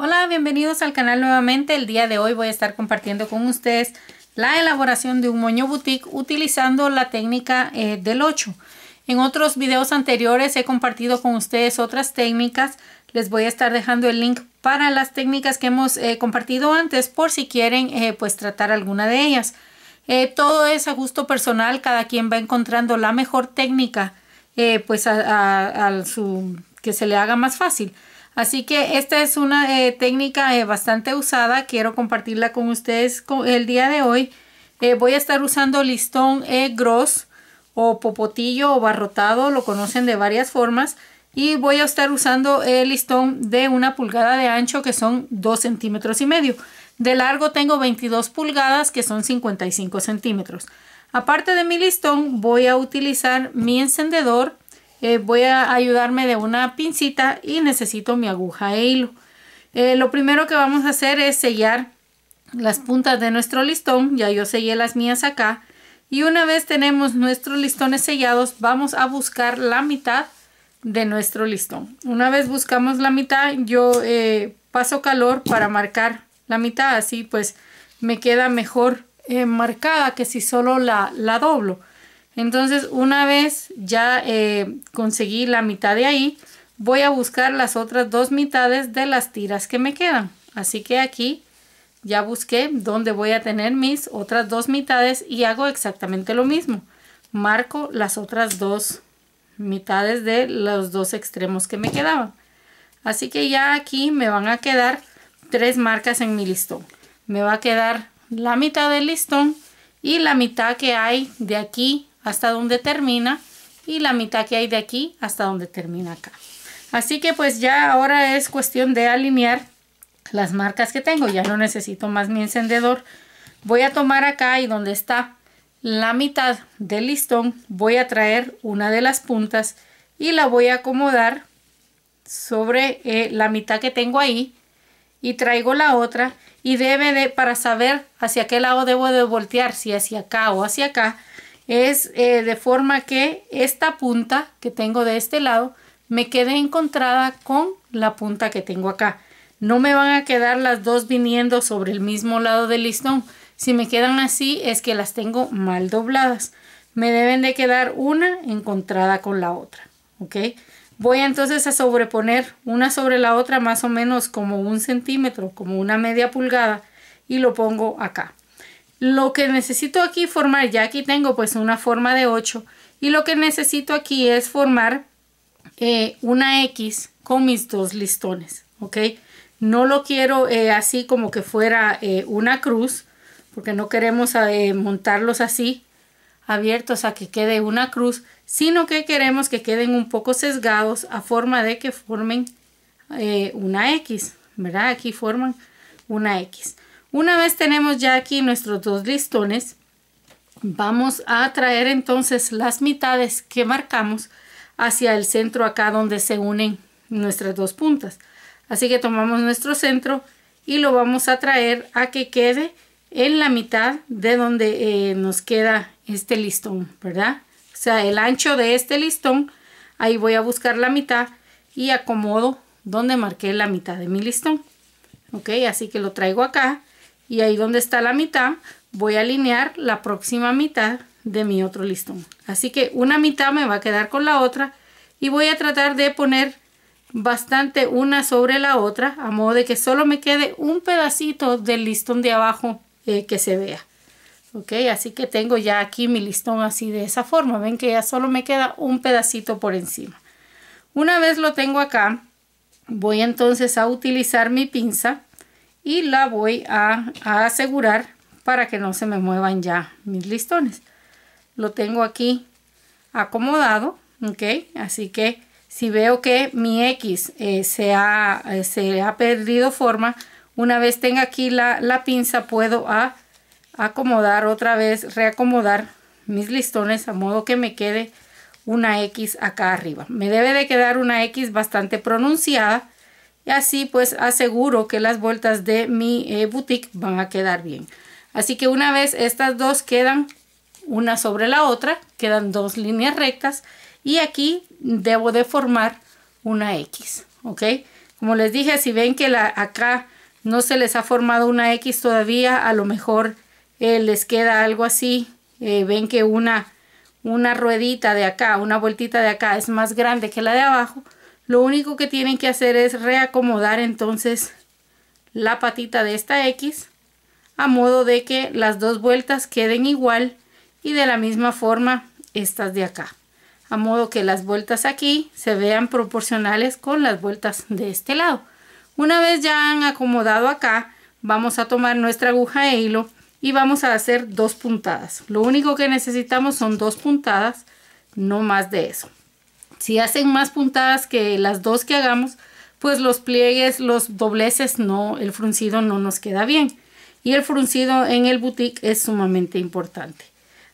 Hola, bienvenidos al canal nuevamente. El día de hoy voy a estar compartiendo con ustedes la elaboración de un moño boutique utilizando la técnica del 8. En otros videos anteriores he compartido con ustedes otras técnicas. Les voy a estar dejando el link para las técnicas que hemos compartido antes por si quieren pues tratar alguna de ellas. Todo es a gusto personal, cada quien va encontrando la mejor técnica pues que se le haga más fácil. Así que esta es una técnica bastante usada. Quiero compartirla con ustedes el día de hoy. Voy a estar usando listón gros o popotillo o barrotado. Lo conocen de varias formas. Y voy a estar usando el listón de 1 pulgada de ancho, que son 2,5 centímetros. De largo tengo 22 pulgadas, que son 55 centímetros. Aparte de mi listón, voy a utilizar mi encendedor. Voy a ayudarme de una pincita y necesito mi aguja e hilo. Lo primero que vamos a hacer es sellar las puntas de nuestro listón. Ya yo sellé las mías acá. Y una vez tenemos nuestros listones sellados, vamos a buscar la mitad de nuestro listón. Una vez buscamos la mitad, yo paso calor para marcar la mitad. Así pues me queda mejor marcada que si solo la doblo. Entonces, una vez ya conseguí la mitad de ahí, voy a buscar las otras 2 mitades de las tiras que me quedan. Así que aquí ya busqué dónde voy a tener mis otras 2 mitades y hago exactamente lo mismo. Marco las otras 2 mitades de los 2 extremos que me quedaban. Así que ya aquí me van a quedar 3 marcas en mi listón. Me va a quedar la mitad del listón y la mitad que hay de aquí hasta donde termina y la mitad que hay de aquí hasta donde termina acá. Así que pues ya ahora es cuestión de alinear las marcas que tengo. Ya no necesito más mi encendedor. Voy a tomar acá y donde está la mitad del listón voy a traer una de las puntas y la voy a acomodar sobre la mitad que tengo ahí y traigo la otra y para saber hacia qué lado debo de voltear, si hacia acá o hacia acá, es de forma que esta punta que tengo de este lado me quede encontrada con la punta que tengo acá. No me van a quedar las 2 viniendo sobre el mismo lado del listón. Si me quedan así es que las tengo mal dobladas. Me deben de quedar una encontrada con la otra. ¿Ok? Voy entonces a sobreponer una sobre la otra más o menos como 1 centímetro, como 1/2 pulgada, y lo pongo acá. Lo que necesito aquí formar, ya aquí tengo pues una forma de 8, y lo que necesito aquí es formar una X con mis 2 listones, ¿ok? No lo quiero así como que fuera una cruz, porque no queremos montarlos así abiertos a que quede una cruz, sino que queremos que queden un poco sesgados a forma de que formen una X, ¿verdad? Aquí forman una X. Una vez tenemos ya aquí nuestros 2 listones, vamos a traer entonces las mitades que marcamos hacia el centro acá donde se unen nuestras 2 puntas. Así que tomamos nuestro centro y lo vamos a traer a que quede en la mitad de donde nos queda este listón, ¿verdad? O sea, el ancho de este listón, ahí voy a buscar la mitad y acomodo donde marqué la mitad de mi listón. Ok, así que lo traigo acá. Y ahí donde está la mitad, voy a alinear la próxima mitad de mi otro listón. Así que una mitad me va a quedar con la otra. Y voy a tratar de poner bastante una sobre la otra, a modo de que solo me quede un pedacito del listón de abajo que se vea. Ok, así que tengo ya aquí mi listón así de esa forma. Ven que ya solo me queda un pedacito por encima. Una vez lo tengo acá, voy entonces a utilizar mi pinza y la voy a asegurar para que no se me muevan ya mis listones. Lo tengo aquí acomodado, ¿ok? Así que si veo que mi X se ha perdido forma, una vez tenga aquí la pinza puedo acomodar otra vez, reacomodar mis listones a modo que me quede una X acá arriba. Me debe de quedar una X bastante pronunciada. Y así pues aseguro que las vueltas de mi boutique van a quedar bien. Así que una vez estas 2 quedan una sobre la otra, quedan 2 líneas rectas. Y aquí debo de formar una X, ¿ok? Como les dije, si ven que acá no se les ha formado una X todavía, a lo mejor les queda algo así. Ven que una ruedita de acá, una vueltita de acá es más grande que la de abajo. Lo único que tienen que hacer es reacomodar entonces la patita de esta X a modo de que las dos vueltas queden igual, y de la misma forma estas de acá, a modo que las vueltas aquí se vean proporcionales con las vueltas de este lado. Una vez ya han acomodado acá, vamos a tomar nuestra aguja de hilo y vamos a hacer dos puntadas. Lo único que necesitamos son dos puntadas, no más de eso. Si hacen más puntadas que las dos que hagamos, pues los pliegues, los dobleces, no, el fruncido no nos queda bien. Y el fruncido en el boutique es sumamente importante.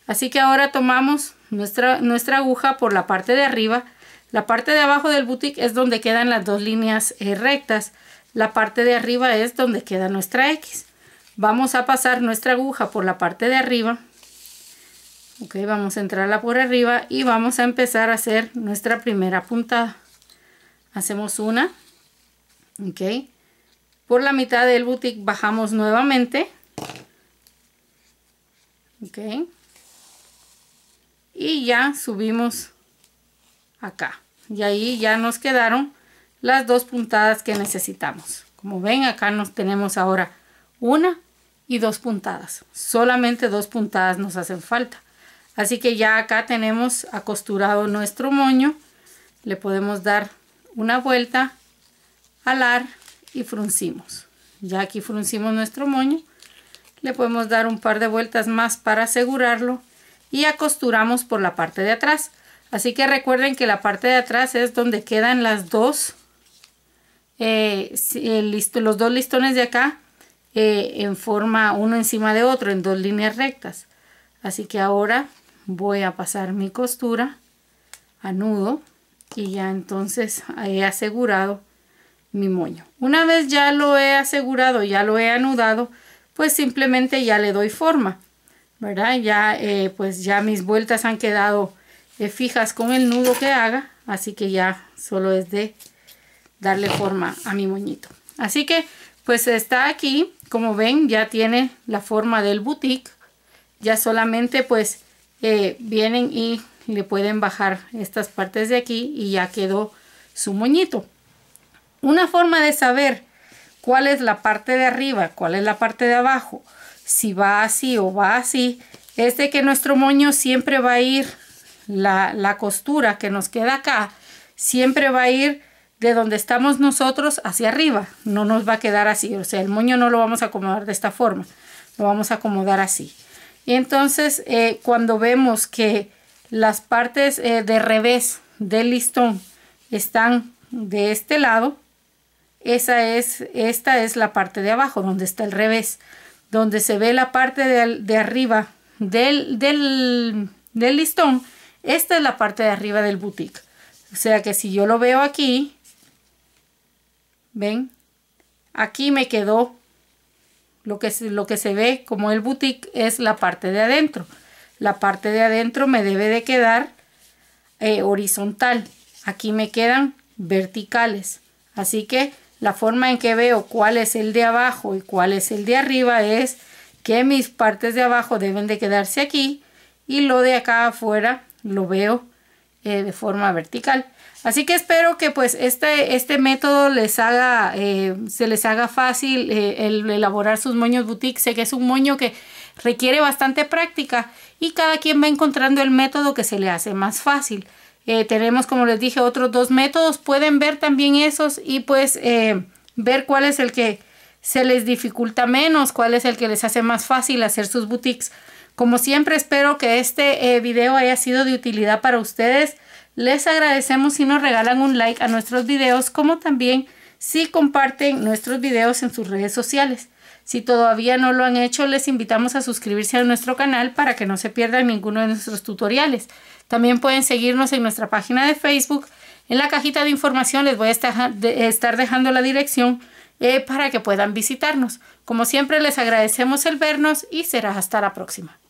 Así que ahora tomamos nuestra aguja por la parte de arriba. La parte de abajo del boutique es donde quedan las dos líneas rectas. La parte de arriba es donde queda nuestra X. Vamos a pasar nuestra aguja por la parte de arriba. Ok, vamos a entrarla por arriba y vamos a empezar a hacer nuestra primera puntada. Hacemos una. Ok. Por la mitad del boutique bajamos nuevamente. Ok. Y ya subimos acá. Y ahí ya nos quedaron las dos puntadas que necesitamos. Como ven, acá nos tenemos ahora una y dos puntadas. Solamente dos puntadas nos hacen falta. Así que ya acá tenemos acosturado nuestro moño. Le podemos dar una vuelta, jalar y fruncimos. Ya aquí fruncimos nuestro moño. Le podemos dar un par de vueltas más para asegurarlo. Y acosturamos por la parte de atrás. Así que recuerden que la parte de atrás es donde quedan las dos, los dos listones de acá en forma uno encima de otro, en dos líneas rectas. Así que ahora voy a pasar mi costura a nudo y ya entonces he asegurado mi moño. Una vez ya lo he asegurado, ya lo he anudado, pues simplemente ya le doy forma, ¿verdad? Ya pues ya mis vueltas han quedado fijas con el nudo que haga, así que ya solo es de darle forma a mi moñito. Así que pues está aquí, como ven, ya tiene la forma del boutique. Ya solamente pues vienen y le pueden bajar estas partes de aquí y ya quedó su moñito. Una forma de saber cuál es la parte de arriba, cuál es la parte de abajo, si va así o va así, es de que nuestro moño siempre va a ir, la costura que nos queda acá, siempre va a ir de donde estamos nosotros hacia arriba. No nos va a quedar así, o sea, el moño no lo vamos a acomodar de esta forma, lo vamos a acomodar así. Y entonces, cuando vemos que las partes de revés del listón están de este lado, esta es la parte de abajo, donde está el revés. Donde se ve la parte de arriba del listón, esta es la parte de arriba del boutique. O sea que si yo lo veo aquí, ven, aquí me quedó lo que se ve como el boutique es la parte de adentro. La parte de adentro me debe de quedar horizontal. Aquí me quedan verticales. Así que la forma en que veo cuál es el de abajo y cuál es el de arriba es que mis partes de abajo deben de quedarse aquí y lo de acá afuera lo veo de forma vertical. Así que espero que pues este método se les haga fácil el elaborar sus moños boutique. Sé que es un moño que requiere bastante práctica y cada quien va encontrando el método que se le hace más fácil. Tenemos, como les dije, otros dos métodos. Pueden ver también esos y pues ver cuál es el que se les dificulta menos, cuál es el que les hace más fácil hacer sus boutiques. Como siempre, espero que este video haya sido de utilidad para ustedes. Les agradecemos si nos regalan un like a nuestros videos, como también si comparten nuestros videos en sus redes sociales. Si todavía no lo han hecho, les invitamos a suscribirse a nuestro canal para que no se pierdan ninguno de nuestros tutoriales. También pueden seguirnos en nuestra página de Facebook. En la cajita de información les voy a estar dejando la dirección para que puedan visitarnos. Como siempre, les agradecemos el vernos y será hasta la próxima.